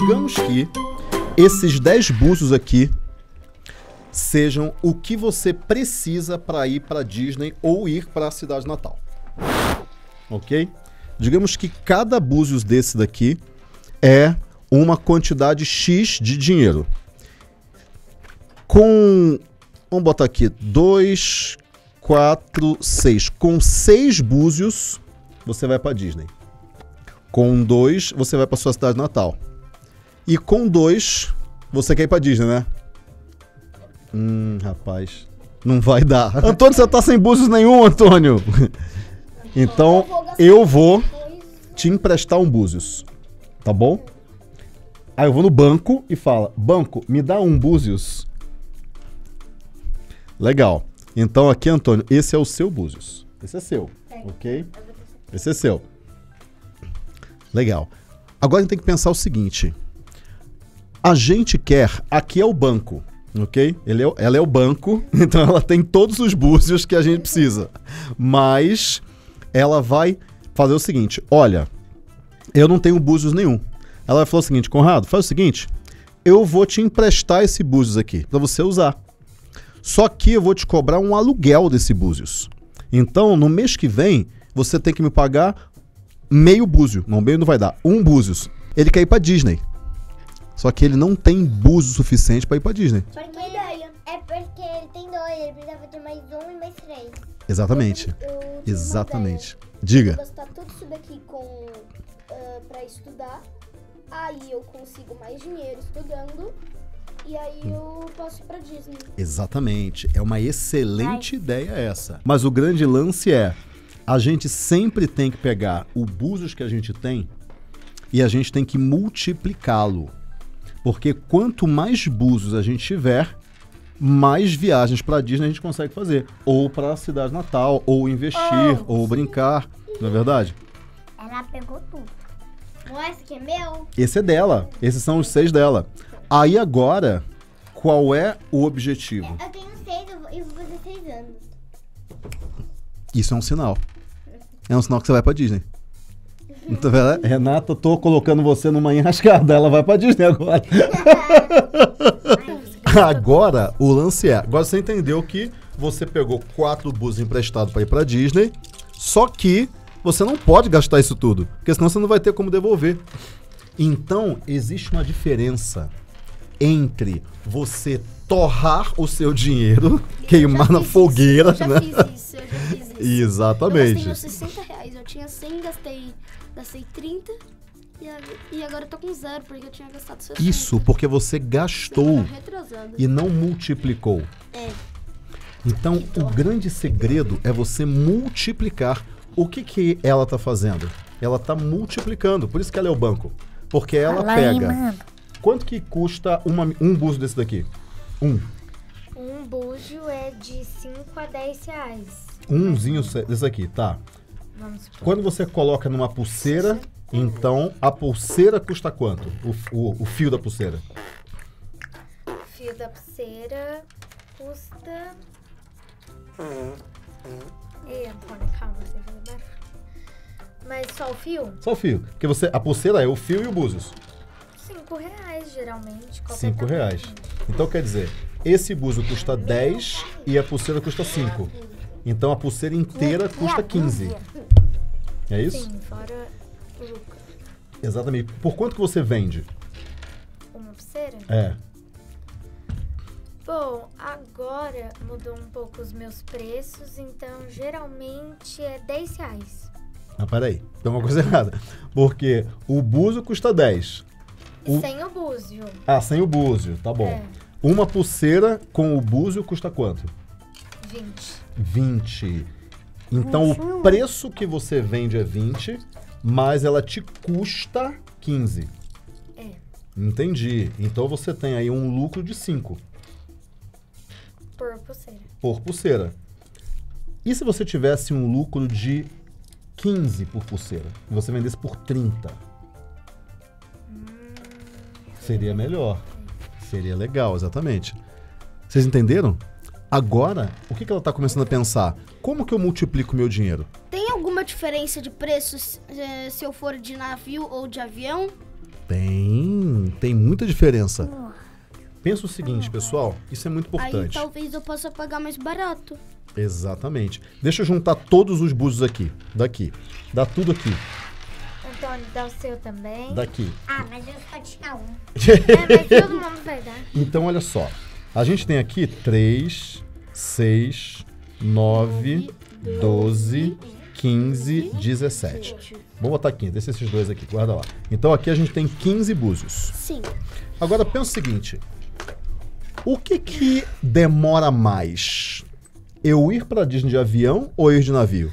Digamos que esses 10 búzios aqui sejam o que você precisa para ir para Disney ou ir para a cidade natal, ok? Digamos que cada búzios desse daqui é uma quantidade X de dinheiro. Com, vamos botar aqui, 2, 4, 6. Com 6 búzios, você vai para Disney. Com 2, você vai para sua cidade natal. E com 2, você quer ir para Disney, né? Rapaz, não vai dar. Antônio, você tá sem búzios nenhum, Antônio. Então, eu vou te emprestar um búzios, tá bom? Aí eu vou no banco e falo, banco, me dá um búzios. Legal. Então aqui, Antônio, esse é o seu búzios. Esse é seu, ok? Esse é seu. Legal. Agora a gente tem que pensar o seguinte. A gente quer, aqui é o banco. Ok? Ela é o banco, então ela tem todos os búzios que a gente precisa. Mas ela vai fazer o seguinte, olha, eu não tenho búzios nenhum. Ela vai falar o seguinte, Conrado, faz o seguinte, eu vou te emprestar esse búzios aqui para você usar. Só que eu vou te cobrar um aluguel desse búzios. Então, no mês que vem, você tem que me pagar meio búzio. Não, meio não vai dar, um búzios. Ele quer ir para Disney. Só que ele não tem búzios suficiente para ir para Disney. Porque é porque ele tem 2, ele precisava de mais 1 e mais 3. Exatamente. Exatamente. Diga. Eu vou gastar tudo isso daqui para estudar. Aí eu consigo mais dinheiro estudando. E aí eu posso ir para Disney. Exatamente. É uma excelente ideia essa. Mas o grande lance é, a gente sempre tem que pegar o búzios que a gente tem e a gente tem que multiplicá-lo. Porque quanto mais búzios a gente tiver, mais viagens para Disney a gente consegue fazer. Ou para a cidade natal, ou investir, ou brincar. Não é verdade? Ela pegou tudo. Esse que é meu? Esse é dela. Esses são os 6 dela. Aí agora, qual é o objetivo? Eu tenho 6, eu vou fazer 6 anos. Isso é um sinal. É um sinal que você vai para Disney. Então, Renata, eu tô colocando você numa enrascada. Ela vai pra Disney agora. Agora, o lance é... Agora você entendeu que você pegou 4 bus emprestados pra ir pra Disney. Só que você não pode gastar isso tudo. Porque senão você não vai ter como devolver. Então, existe uma diferença entre você torrar o seu dinheiro, queimar na fogueira, né? Eu já fiz isso. Exatamente. Eu gastei uns 60 reais. Eu tinha 100, gastei 30 e agora eu tô com 0 porque eu tinha gastado 60. Isso, porque você gastou e não multiplicou. É. Então, o grande segredo é você multiplicar. O que que ela tá fazendo? Ela tá multiplicando. Por isso que ela é o banco. Porque ela pega... Quanto que custa um búzio desse daqui? Um búzio é de 5 a 10 reais. Umzinho desse aqui, tá. Quando você coloca numa pulseira, então a pulseira custa quanto? O fio da pulseira. O fio da pulseira custa... Ei, Antônio, calma, você vai baixo. Mas só o fio? Só o fio. Porque a pulseira é o fio e o búzios. 5 reais, geralmente. 5 reais. Então, quer dizer, esse búzio custa 10 e a pulseira custa 5. Então, a pulseira inteira custa 15. É isso? Sim, fora o lucro. Exatamente. Por quanto que você vende? Uma pulseira? É. Bom, agora mudou um pouco os meus preços, então, geralmente, é 10 reais. Ah, peraí. Tem uma coisa errada. Porque o búzio custa 10. Sem o búzio. Ah, sem o búzio, tá bom. É. Uma pulseira com o búzio custa quanto? 20. Então, o preço que você vende é 20, mas ela te custa 15. É. Entendi. Então, você tem aí um lucro de 5. Por pulseira. Por pulseira. E se você tivesse um lucro de 15 por pulseira? E você vendesse por 30? Seria melhor. Seria legal, exatamente. Vocês entenderam? Agora, o que ela está começando a pensar? Como que eu multiplico meu dinheiro? Tem alguma diferença de preço se eu for de navio ou de avião? Tem, tem muita diferença. Pensa o seguinte, pessoal, isso é muito importante. Aí talvez eu possa pagar mais barato. Exatamente. Deixa eu juntar todos os búzios aqui. Daqui. Dá tudo aqui. Antônio, dá o seu também. Daqui. Ah, mas eu só tinha um. Mas todo mundo vai dar. Então, olha só. A gente tem aqui 3, 6, 9, 12, 15, 17. Vamos botar 15. Deixa esses dois aqui. Guarda lá. Então, aqui a gente tem 15 búzios. Sim. Agora, pensa o seguinte. O que que demora mais? Eu ir pra Disney de avião ou ir de navio?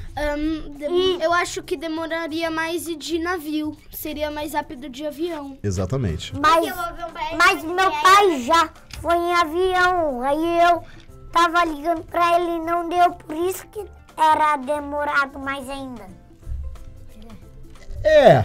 Eu acho que demoraria mais ir de navio. Seria mais rápido de avião. Exatamente. Mas meu pai já foi em avião. Aí eu tava ligando pra ele e não deu. Por isso que era demorado mais ainda. É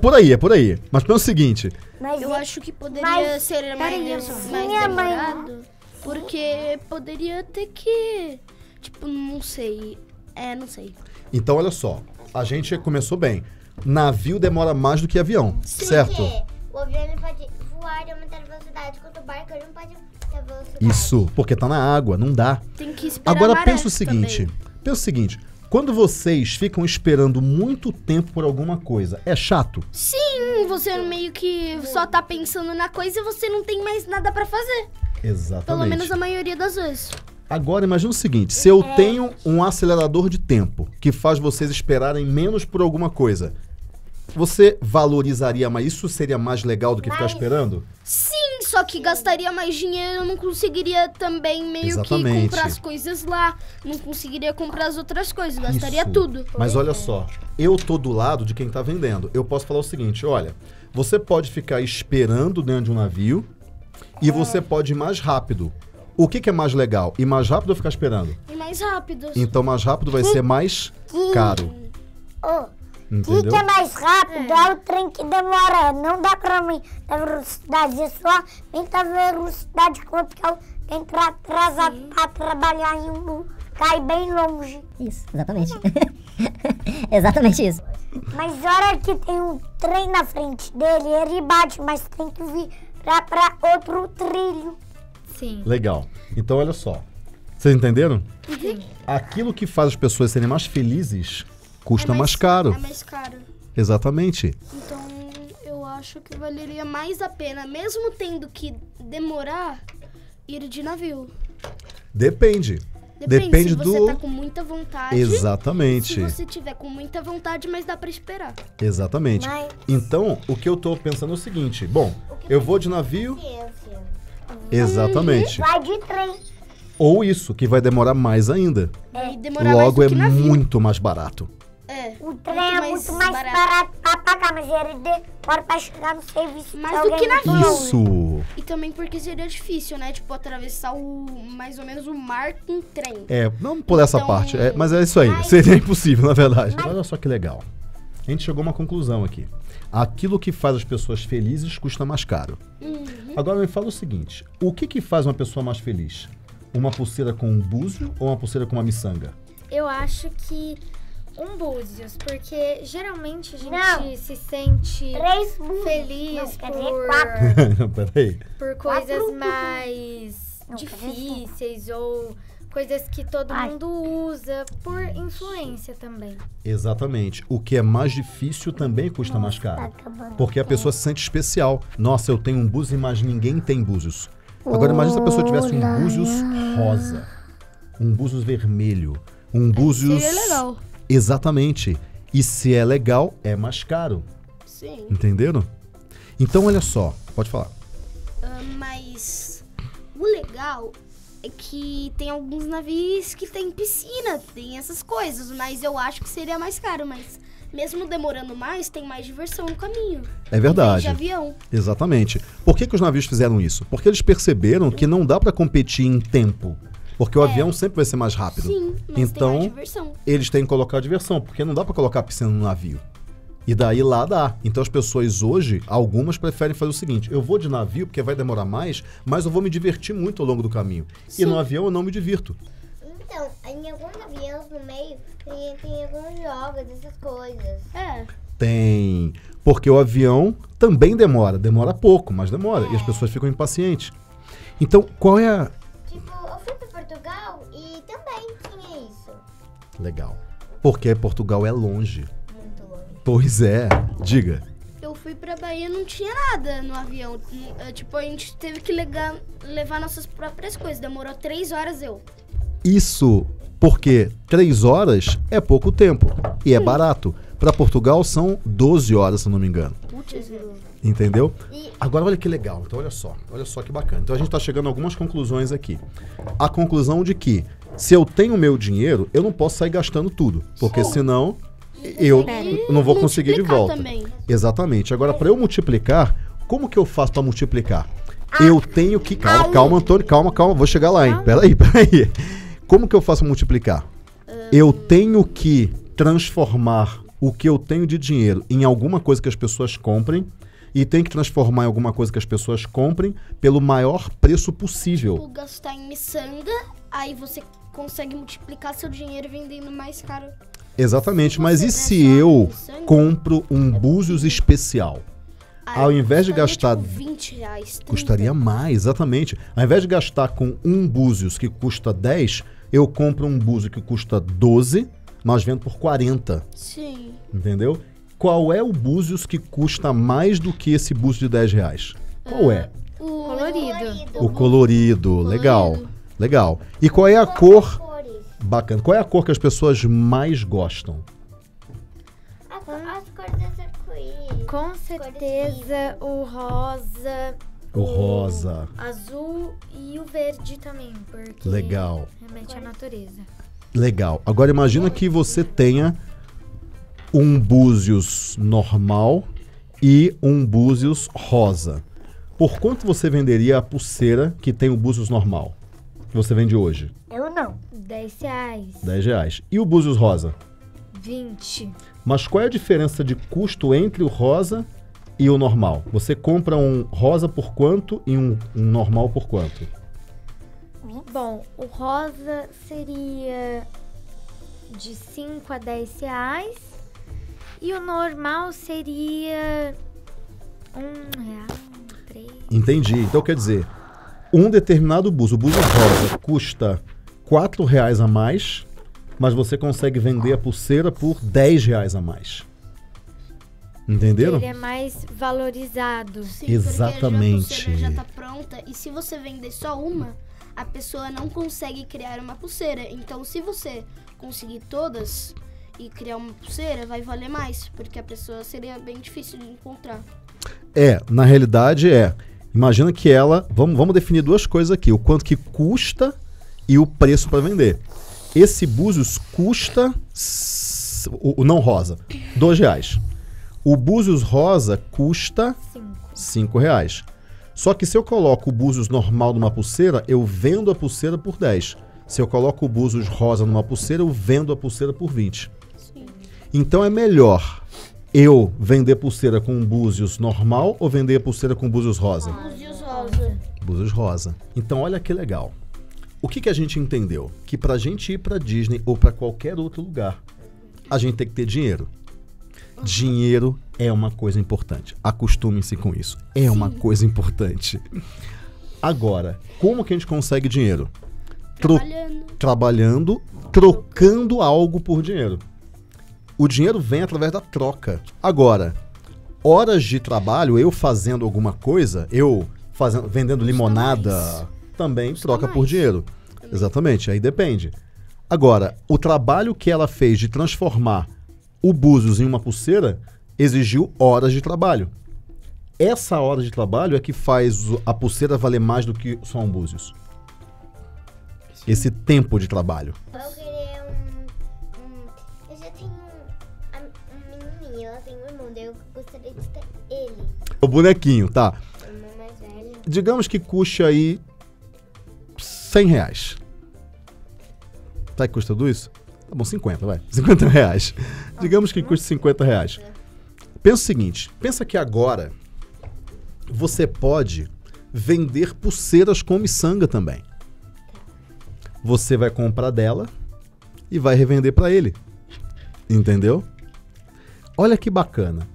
por aí, é por aí. Mas pelo seguinte... Mas eu acho que poderia ser mais demorado. Porque poderia ter que... Tipo, não sei. É, não sei. Então, olha só. A gente começou bem. Navio demora mais do que avião, certo? Porque o avião não pode voar e aumentar a velocidade. Quanto o barco, ele não pode aumentar a velocidade. Isso, porque tá na água, não dá. Tem que esperar. Agora, pensa o seguinte. Pensa o seguinte. Quando vocês ficam esperando muito tempo por alguma coisa, é chato? Sim, você meio que só tá pensando na coisa e você não tem mais nada pra fazer. Exatamente. Pelo menos a maioria das vezes. Agora, imagina o seguinte, se eu tenho um acelerador de tempo que faz vocês esperarem menos por alguma coisa, você valorizaria mais? Isso seria mais legal do que ficar esperando? Sim, só que gastaria mais dinheiro, eu não conseguiria também meio que comprar as coisas lá, não conseguiria comprar as outras coisas, gastaria tudo. Mas olha só, eu tô do lado de quem tá vendendo, eu posso falar o seguinte, olha, você pode ficar esperando dentro de um navio e você pode ir mais rápido. O que que é mais legal? Ir mais rápido ou ficar esperando? Ir mais rápido. Então mais rápido vai ser mais caro. O que é mais rápido é o trem que demora. Não dá pra aumentar a velocidade. É só aumentar a velocidade quanto que eu entro atrasado pra trabalhar em um lugar bem longe. Isso, exatamente. Exatamente isso. Mas a hora que tem um trem na frente dele, ele bate, mas tem que virar pra outro trilho. Sim. Legal. Então, olha só. Vocês entenderam? Sim. Aquilo que faz as pessoas serem mais felizes... Custa mais caro. É mais caro. Exatamente. Então, eu acho que valeria mais a pena, mesmo tendo que demorar, ir de navio. Depende. Depende se você tá com muita vontade. Exatamente. Se você tiver com muita vontade, mas dá pra esperar. Exatamente. Mas... Então, o que eu tô pensando é o seguinte. Bom, eu vou de navio... Exatamente. Vai de trem. Ou isso, que vai demorar mais ainda. Logo, é muito mais barato. O trem é muito mais barato pra pagar, mas ele demora pra chegar no serviço. Mais do que navio. Isso. E também porque seria difícil, né? Tipo, atravessar mais ou menos o mar com trem. É, não por essa parte. É, mas é isso aí. Seria impossível, na verdade. Mas... Olha só que legal. A gente chegou a uma conclusão aqui. Aquilo que faz as pessoas felizes custa mais caro. Agora me fala o seguinte. O que que faz uma pessoa mais feliz? Uma pulseira com um búzio ou uma pulseira com uma miçanga? Eu acho que... um búzios, porque geralmente a gente se sente feliz por coisas mais difíceis ou coisas que todo mundo usa, por influência também. Exatamente. O que é mais difícil também custa mais caro, porque a pessoa se sente especial. Nossa, eu tenho um búzio, mas ninguém tem búzios. Agora imagina se a pessoa tivesse um búzios rosa, um búzios vermelho, um búzios... Seria legal. Exatamente. E se é legal, é mais caro. Sim. Entenderam? Então, olha só. Pode falar. Mas o legal é que tem alguns navios que tem piscina, tem essas coisas. Mas eu acho que seria mais caro. Mas mesmo demorando mais, tem mais diversão no caminho. É verdade. De avião. Exatamente. Por que que os navios fizeram isso? Porque eles perceberam que não dá pra competir em tempo. Porque o avião sempre vai ser mais rápido. Sim, mas então, tem diversão. Eles têm que colocar a diversão, porque não dá pra colocar a piscina no navio. E daí lá dá. Então as pessoas hoje, algumas preferem fazer o seguinte, eu vou de navio porque vai demorar mais, mas eu vou me divertir muito ao longo do caminho. Sim. E no avião eu não me divirto. Então, em alguns aviões no meio, tem alguns jogos, essas coisas. Tem. Porque o avião também demora. Demora pouco, mas demora. É. E as pessoas ficam impacientes. Então, qual é a... Tipo, eu fui para Portugal e também tinha isso. Legal. Porque Portugal é longe. Muito longe. Pois é. Diga. Eu fui para Bahia e não tinha nada no avião. Tipo, a gente teve que levar nossas próprias coisas. Demorou 3 horas eu. Isso... Porque 3 horas é pouco tempo e é barato. Para Portugal são 12 horas, se eu não me engano. Entendeu? Agora olha que legal. Então olha só que bacana. Então a gente está chegando a algumas conclusões aqui. A conclusão de que se eu tenho meu dinheiro, eu não posso sair gastando tudo. Porque senão eu não vou conseguir de volta. Exatamente. Agora para eu multiplicar, como que eu faço para multiplicar? Eu tenho que... Calma, calma, Antônio. Calma, calma. Vou chegar lá, hein? Peraí, peraí. Como que eu faço multiplicar? Eu tenho que transformar o que eu tenho de dinheiro em alguma coisa que as pessoas comprem e tenho que transformar em alguma coisa que as pessoas comprem pelo maior preço possível. Tipo, gastar em miçanga, aí você consegue multiplicar seu dinheiro vendendo mais caro. Exatamente, mas e se eu compro um búzios especial? Ao invés de gastar... Tipo 20 reais, 30. Custaria mais, exatamente. Ao invés de gastar com um búzios que custa 10, eu compro um búzio que custa 12, mas vendo por 40. Sim. Entendeu? Qual é o búzios que custa mais do que esse búzio de 10 reais? Qual é? O colorido. O colorido. Legal. Legal. E qual é a cor... Bacana. Qual é a cor que as pessoas mais gostam? As cores das arco-íris. Com certeza o rosa. O rosa. Azul e o verde também, porque legal. Remete à natureza. Legal. Agora imagina que você tenha um búzios normal e um búzios rosa. Por quanto você venderia a pulseira que tem o búzios normal? Que você vende hoje? Eu não. 10 reais. 10 reais. E o búzios rosa? 20. Mas qual é a diferença de custo entre o rosa e o normal? Você compra um rosa por quanto e um normal por quanto? Bom, o rosa seria de 5 a 10 reais e o normal seria 1 real, 3. Entendi. Então quer dizer, um determinado búzio, o búzio rosa, custa 4 reais a mais... Mas você consegue vender a pulseira por 10 reais a mais. Entenderam? Ele é mais valorizado. Sim, exatamente. A pulseira já está pronta e se você vender só uma, a pessoa não consegue criar uma pulseira. Então, se você conseguir todas e criar uma pulseira, vai valer mais, porque a pessoa seria bem difícil de encontrar. É, na realidade é. Imagina que ela... Vamos definir duas coisas aqui. O quanto que custa e o preço para vender. Esse búzios custa, o não rosa, 2 reais. O búzios rosa custa 5 reais. Só que se eu coloco o búzios normal numa pulseira, eu vendo a pulseira por 10. Se eu coloco o búzios rosa numa pulseira, eu vendo a pulseira por 20. Sim. Então é melhor eu vender pulseira com um búzios normal ou vender a pulseira com búzios rosa? Búzios rosa. Búzios rosa. Então olha que legal. O que a gente entendeu? Que para a gente ir para Disney ou para qualquer outro lugar, a gente tem que ter dinheiro. Dinheiro é uma coisa importante. Acostumem-se com isso. É uma coisa importante. Agora, como que a gente consegue dinheiro? Trabalhando, trocando algo por dinheiro. O dinheiro vem através da troca. Agora, horas de trabalho, eu fazendo alguma coisa, eu vendendo limonada... Também troca por dinheiro. Exatamente, aí depende. Agora, o trabalho que ela fez de transformar o búzios em uma pulseira exigiu horas de trabalho. Essa hora de trabalho é que faz a pulseira valer mais do que só um búzios. Esse tempo de trabalho. Eu queria eu já tenho um menininho, ela tem um irmão, eu gostaria de ter ele. O bonequinho, tá. Digamos que custe aí 100 reais. Tá, que custa tudo isso? Tá bom, 50, vai. 50 reais. Digamos que custe 50 reais. Pensa o seguinte, pensa que agora você pode vender pulseiras com miçanga também. Você vai comprar dela e vai revender para ele. Entendeu? Olha que bacana.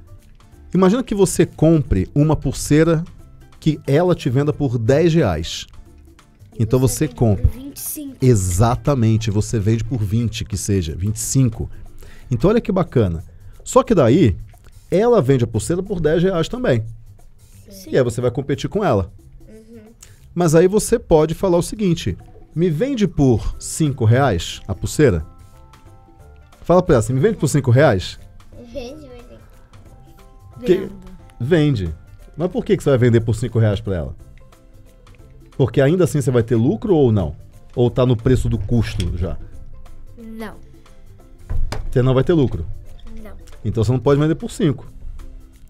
Imagina que você compre uma pulseira que ela te venda por 10 reais. Então você compra. 25. Exatamente, você vende por 20, que seja, 25. Então olha que bacana. Só que daí, ela vende a pulseira por 10 reais também. Sim. E aí você vai competir com ela. Uhum. Mas aí você pode falar o seguinte: me vende por 5 reais a pulseira? Fala pra ela assim, me vende por 5 reais? Vende. Mas por que você vai vender por 5 reais pra ela? Porque ainda assim você vai ter lucro ou não? Ou tá no preço do custo já? Não. Você não vai ter lucro? Não. Então você não pode vender por 5.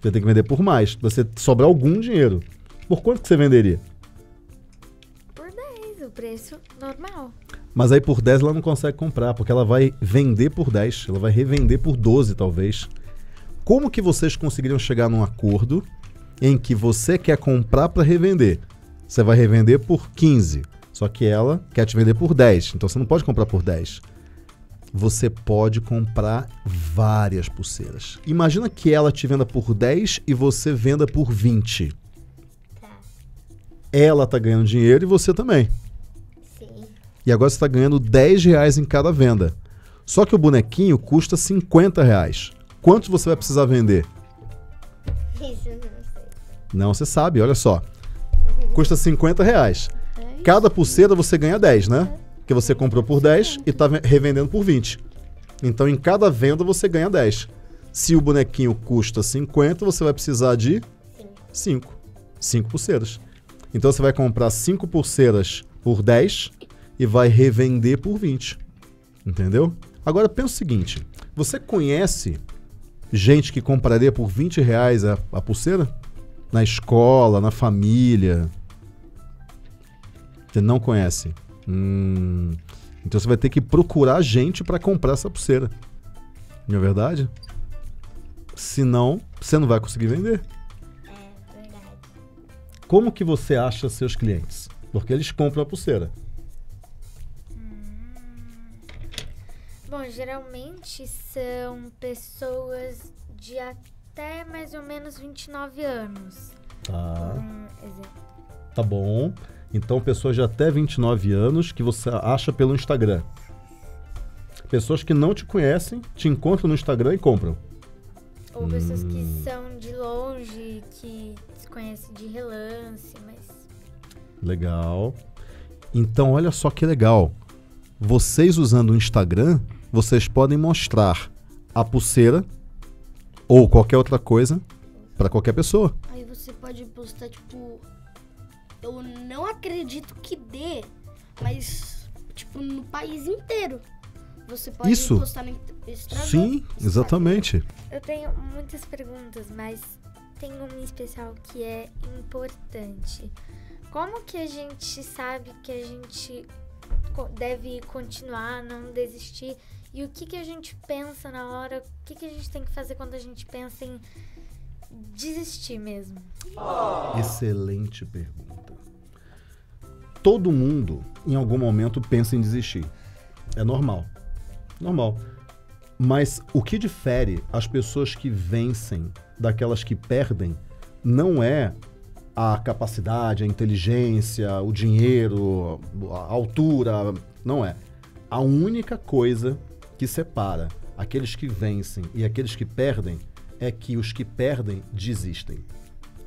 Você tem que vender por mais, pra você sobrar algum dinheiro. Por quanto que você venderia? Por 10, o preço normal. Mas aí por 10 ela não consegue comprar, porque ela vai vender por 10, ela vai revender por 12 talvez. Como que vocês conseguiriam chegar num acordo em que você quer comprar para revender? Você vai revender por 15, só que ela quer te vender por 10, então você não pode comprar por 10. Você pode comprar várias pulseiras. Imagina que ela te venda por 10 e você venda por 20. Tá. Ela tá ganhando dinheiro e você também. Sim. E agora você tá ganhando 10 reais em cada venda. Só que o bonequinho custa 50 reais. Quantos você vai precisar vender? Isso eu não sei. Não, você sabe, olha só. Custa 50 reais. Cada pulseira você ganha 10, né? Que você comprou por 10 e está revendendo por 20. Então, em cada venda você ganha 10. Se o bonequinho custa 50, você vai precisar de 5 pulseiras. Então, você vai comprar 5 pulseiras por 10 e vai revender por 20. Entendeu? Agora, pensa o seguinte. Você conhece gente que compraria por 20 reais a pulseira? Na escola, na família. Você não conhece. Então você vai ter que procurar gente para comprar essa pulseira. Não é verdade? Senão, você não vai conseguir vender. É verdade. Como que você acha seus clientes? Porque eles compram a pulseira. Bom, geralmente são pessoas de até mais ou menos 29 anos. Tá. Tá bom. Então, pessoas de até 29 anos que você acha pelo Instagram. Pessoas que não te conhecem, te encontram no Instagram e compram. Ou pessoas que são de longe, que se conhecem de relance, mas... Legal. Então, olha só que legal. Vocês usando o Instagram, vocês podem mostrar a pulseira ou qualquer outra coisa para qualquer pessoa. Aí você pode postar, tipo... Eu não acredito que dê, mas, tipo, no país inteiro. Você pode postar no Instagram. Sim, exatamente. Eu tenho muitas perguntas, mas tem uma em especial que é importante. Como que a gente sabe que a gente deve continuar, não desistir? E o que que a gente pensa na hora? O que que a gente tem que fazer quando a gente pensa em desistir mesmo? Excelente pergunta. Todo mundo, em algum momento, pensa em desistir. É normal. Normal. Mas o que difere as pessoas que vencem daquelas que perdem não é a capacidade, a inteligência, o dinheiro, a altura. Não é. A única coisa que separa aqueles que vencem e aqueles que perdem é que os que perdem desistem.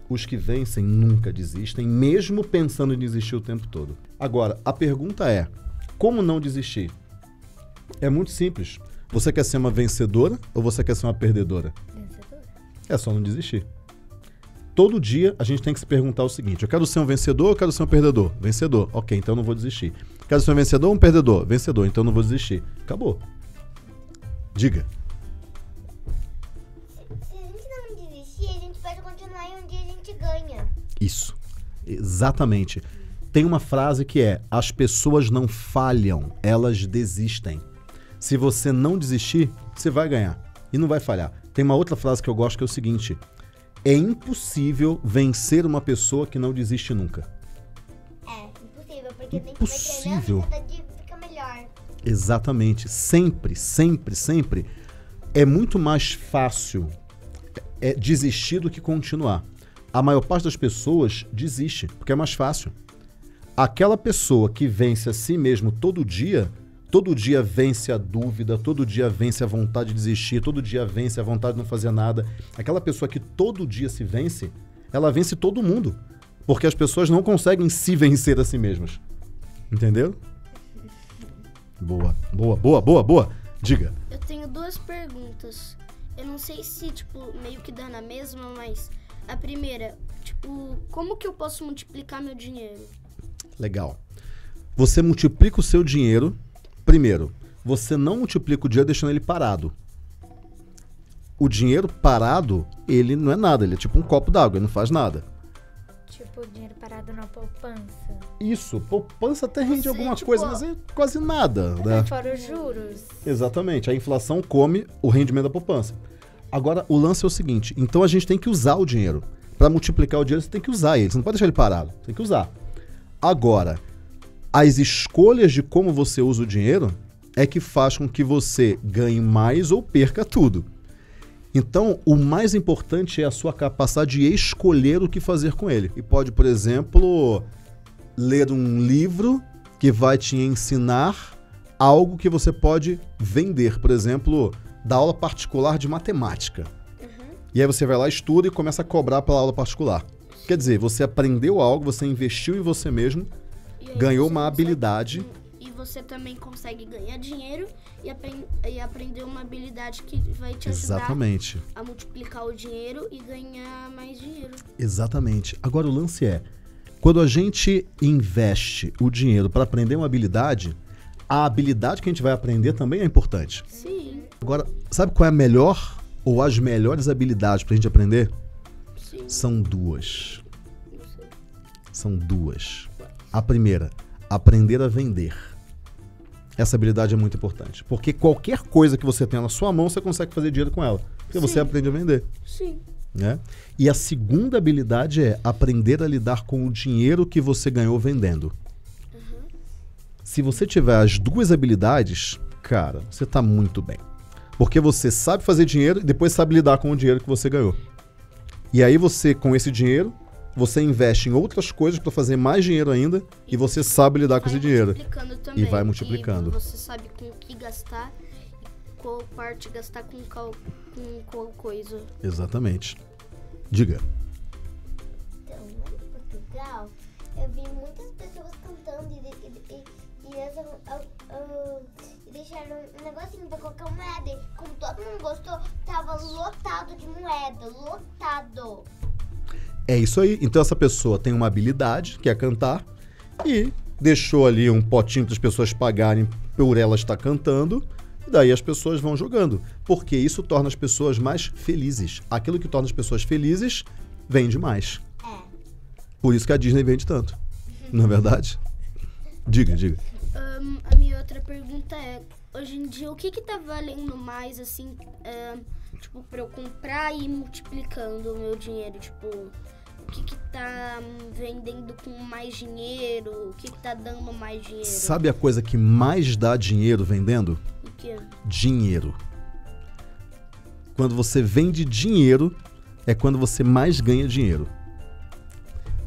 Os que vencem nunca desistem, mesmo pensando em desistir o tempo todo. Agora, a pergunta é, como não desistir? É muito simples. Você quer ser uma vencedora ou você quer ser uma perdedora? Vencedora. É só não desistir. Todo dia a gente tem que se perguntar o seguinte: eu quero ser um vencedor ou eu quero ser um perdedor? Vencedor. Ok, então eu não vou desistir. Quero ser um vencedor ou um perdedor? Vencedor, então eu não vou desistir. Acabou. Diga. Isso, exatamente. Tem uma frase que é: as pessoas não falham, elas desistem. Se você não desistir, você vai ganhar e não vai falhar. Tem uma outra frase que eu gosto que é o seguinte: é impossível vencer uma pessoa que não desiste nunca. É, impossível, porque impossível. Tem que ficar melhor. Exatamente, sempre, sempre, sempre é muito mais fácil é desistir do que continuar. A maior parte das pessoas desiste, porque é mais fácil. Aquela pessoa que vence a si mesmo todo dia vence a dúvida, todo dia vence a vontade de desistir, todo dia vence a vontade de não fazer nada. Aquela pessoa que todo dia se vence, ela vence todo mundo, porque as pessoas não conseguem se vencer a si mesmas. Entendeu? Boa, boa, boa, boa, boa. Diga. Eu tenho duas perguntas. Eu não sei se, tipo, meio que dá na mesma, mas... A primeira, tipo, como que eu posso multiplicar meu dinheiro? Legal. Você multiplica o seu dinheiro, primeiro, você não multiplica o dinheiro deixando ele parado. O dinheiro parado, ele não é nada, ele é tipo um copo d'água, ele não faz nada. Tipo, o dinheiro parado na poupança. Isso, poupança até rende alguma coisa, mas é quase nada, né? Fora os juros. Exatamente, a inflação come o rendimento da poupança. Agora, o lance é o seguinte, então a gente tem que usar o dinheiro. Para multiplicar o dinheiro, você tem que usar ele, você não pode deixar ele parado, você tem que usar. Agora, as escolhas de como você usa o dinheiro é que faz com que você ganhe mais ou perca tudo. Então, o mais importante é a sua capacidade de escolher o que fazer com ele. E pode, por exemplo, ler um livro que vai te ensinar algo que você pode vender, por exemplo... da aula particular de matemática. Uhum. E aí você vai lá, estuda e começa a cobrar pela aula particular. Quer dizer, você aprendeu algo, você investiu em você mesmo, ganhou uma habilidade. E você também consegue ganhar dinheiro e aprender uma habilidade que vai te ajudar a multiplicar o dinheiro e ganhar mais dinheiro. Exatamente. Agora o lance é, quando a gente investe o dinheiro para aprender uma habilidade, a habilidade que a gente vai aprender também é importante. Sim. Agora, sabe qual é a melhor ou as melhores habilidades pra gente aprender? Sim. São duas. São duas. A primeira, aprender a vender. Essa habilidade é muito importante. Porque qualquer coisa que você tenha na sua mão, você consegue fazer dinheiro com ela. Porque você aprende a vender. Sim. Né? E a segunda habilidade é aprender a lidar com o dinheiro que você ganhou vendendo. Uhum. Se você tiver as duas habilidades, cara, você tá muito bem. Porque você sabe fazer dinheiro e depois sabe lidar com o dinheiro que você ganhou. E aí você, com esse dinheiro, você investe em outras coisas para fazer mais dinheiro ainda e você sabe lidar com esse dinheiro. E vai multiplicando. E você sabe com o que gastar e qual parte gastar com qual coisa. Exatamente. Diga. Então, em Portugal, eu vi muitas pessoas cantando e deixaram um negocinho pra colocar moeda e como todo mundo gostou, tava lotado de moeda, lotado. É isso aí, então essa pessoa tem uma habilidade, que é cantar, e deixou ali um potinho para as pessoas pagarem por ela estar cantando, e daí as pessoas vão jogando, porque isso torna as pessoas mais felizes. Aquilo que torna as pessoas felizes vende mais. É. Por isso que a Disney vende tanto, não é verdade? Diga, diga. A minha outra pergunta é, hoje em dia, o que tá valendo mais, assim, tipo, pra eu comprar e ir multiplicando o meu dinheiro? Tipo, o que tá vendendo com mais dinheiro? O que tá dando mais dinheiro? Sabe a coisa que mais dá dinheiro vendendo? O quê? Dinheiro. Quando você vende dinheiro, é quando você mais ganha dinheiro.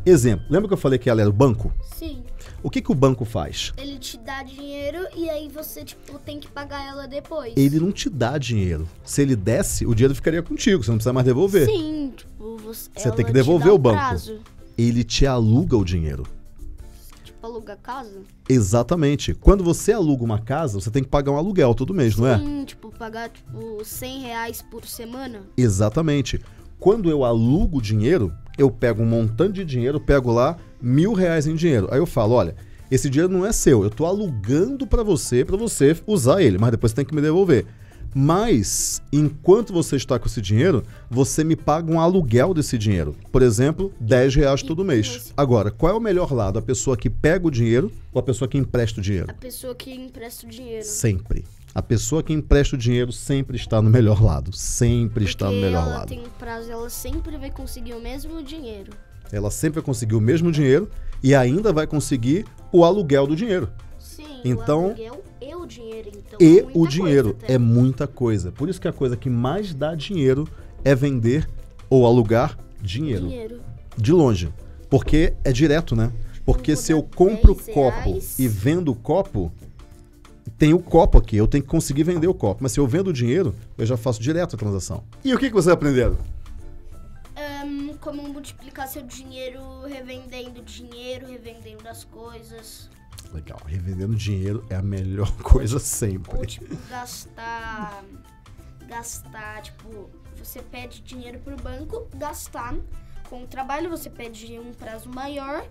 Exemplo, lembra que eu falei que ela era o banco? Sim. O que o banco faz? Ele te dá dinheiro e aí você, tipo, tem que pagar ela depois. Ele não te dá dinheiro. Se ele desse, o dinheiro ficaria contigo, você não precisa mais devolver. Sim, tipo, você tem que devolver o banco. Prazo. Ele te aluga o dinheiro. Tipo, aluga a casa? Exatamente. Quando você aluga uma casa, você tem que pagar um aluguel todo mês, não é? Sim, tipo, pagar, tipo, R$100 por semana. Exatamente. Quando eu alugo o dinheiro, eu pego um montante de dinheiro, pego lá R$1.000 em dinheiro. Aí eu falo, olha, esse dinheiro não é seu, eu tô alugando para você usar ele, mas depois você tem que me devolver. Mas, enquanto você está com esse dinheiro, você me paga um aluguel desse dinheiro. Por exemplo, R$10 todo mês. Agora, qual é o melhor lado? A pessoa que pega o dinheiro ou a pessoa que empresta o dinheiro? A pessoa que empresta o dinheiro. Sempre. A pessoa que empresta o dinheiro sempre está no melhor lado. Sempre está no melhor lado. Porque ela tem um prazo, ela sempre vai conseguir o mesmo dinheiro. Ela sempre vai conseguir o mesmo dinheiro e ainda vai conseguir o aluguel do dinheiro. Sim, então, o aluguel e o dinheiro. Então, e o dinheiro é muita coisa. Por isso que a coisa que mais dá dinheiro é vender ou alugar dinheiro. De longe. Porque é direto, né? Porque se eu compro o copo e vendo o copo, tem o copo aqui, eu tenho que conseguir vender o copo. Mas se eu vendo o dinheiro, eu já faço direto a transação. E o que vocês aprenderam? Como multiplicar seu dinheiro revendendo as coisas. Legal, revendendo dinheiro é a melhor coisa sempre. Ou, tipo, gastar, tipo, você pede dinheiro pro banco, gastar com o trabalho, você pede um prazo maior,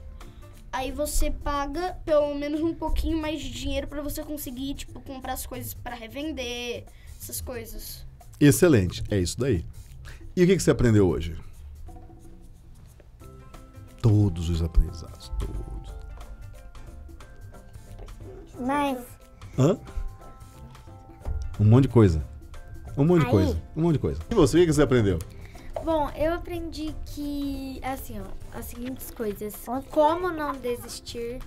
aí você paga pelo menos um pouquinho mais de dinheiro pra você conseguir, tipo, comprar as coisas pra revender, essas coisas. Excelente, é isso daí. E o que você aprendeu hoje? Todos os aprendizados, todos. Mas... Hã? Um monte de coisa. Um monte de coisa. E você, o que você aprendeu? Bom, eu aprendi que, assim, ó, as seguintes coisas. Como não desistir,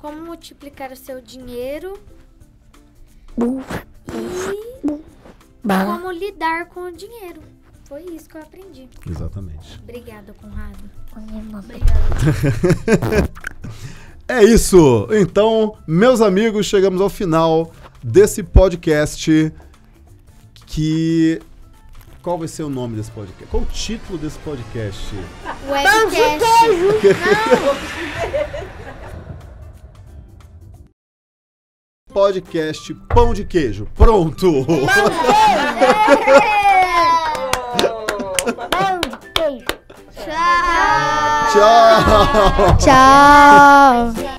como multiplicar o seu dinheiro e como lidar com o dinheiro. Foi isso que eu aprendi. Exatamente. Obrigada, Conrado. Obrigada. É isso. Então, meus amigos, chegamos ao final desse podcast que... Qual vai ser o nome desse podcast? Qual o título desse podcast? Webcast. Podcast Pão de Queijo. Pronto. Tchau! Tchau!